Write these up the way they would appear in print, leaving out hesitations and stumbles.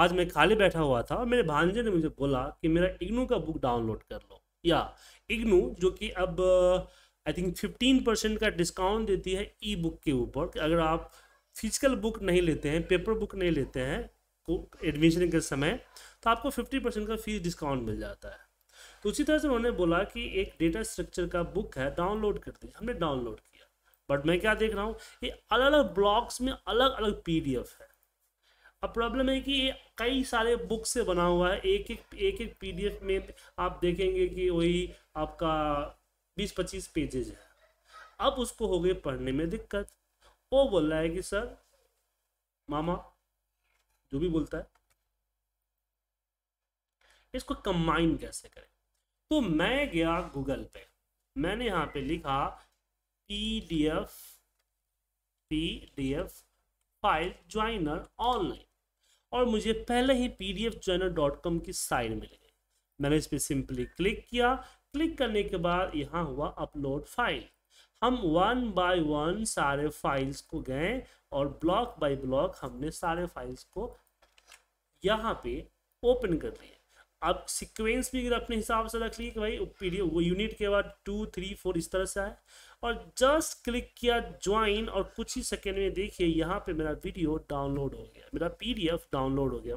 आज मैं खाली बैठा हुआ था और मेरे भांजे ने मुझे बोला कि मेरा इग्नू का बुक डाउनलोड कर लो। या इग्नू जो कि अब आई थिंक 15% का डिस्काउंट देती है ई बुक के ऊपर, कि अगर आप फिजिकल बुक नहीं लेते हैं, पेपर बुक नहीं लेते हैं एडमिशन के समय, तो आपको 50% का फीस डिस्काउंट मिल जाता है। तो उसी तरह से उन्होंने बोला कि एक डेटा स्ट्रक्चर का बुक है, डाउनलोड कर दिया। हमने डाउनलोड किया, बट मैं क्या देख रहा हूँ, ये अलग अलग ब्लॉक्स में अलग अलग PDF है। अब प्रॉब्लम है कि ये कई सारे बुक से बना हुआ है, एक एक PDF में आप देखेंगे कि वही आपका 20-25 पेजेज है। अब उसको हो गई पढ़ने में दिक्कत। वो बोल रहा है कि सर, मामा जो भी बोलता है, इसको कंबाइन कैसे करें। तो मैं गया गूगल पे, मैंने यहाँ पे लिखा PDF फाइल ज्वाइनर ऑनलाइन, और मुझे पहले ही pdfjoiner.com की साइट मिल गई। मैंने इस पर सिंपली क्लिक किया। क्लिक करने के बाद यहाँ हुआ अपलोड फाइल। हम 1 बाय 1 सारे फाइल्स को गए और ब्लॉक बाय ब्लॉक हमने सारे फाइल्स को यहाँ पे ओपन कर लिए। आप सीक्वेंस भी अपने हिसाब से रख लिए कि भाई PDF वो यूनिट के बाद 2, 3, 4 इस तरह से आए, और जस्ट क्लिक किया ज्वाइन, और कुछ ही सेकेंड में देखिए यहाँ पे मेरा वीडियो डाउनलोड हो गया, मेरा PDF डाउनलोड हो गया।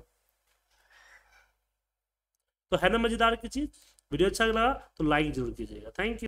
तो है ना मजेदार की चीज़। वीडियो अच्छा लगा तो लाइक जरूर कीजिएगा। Thank you.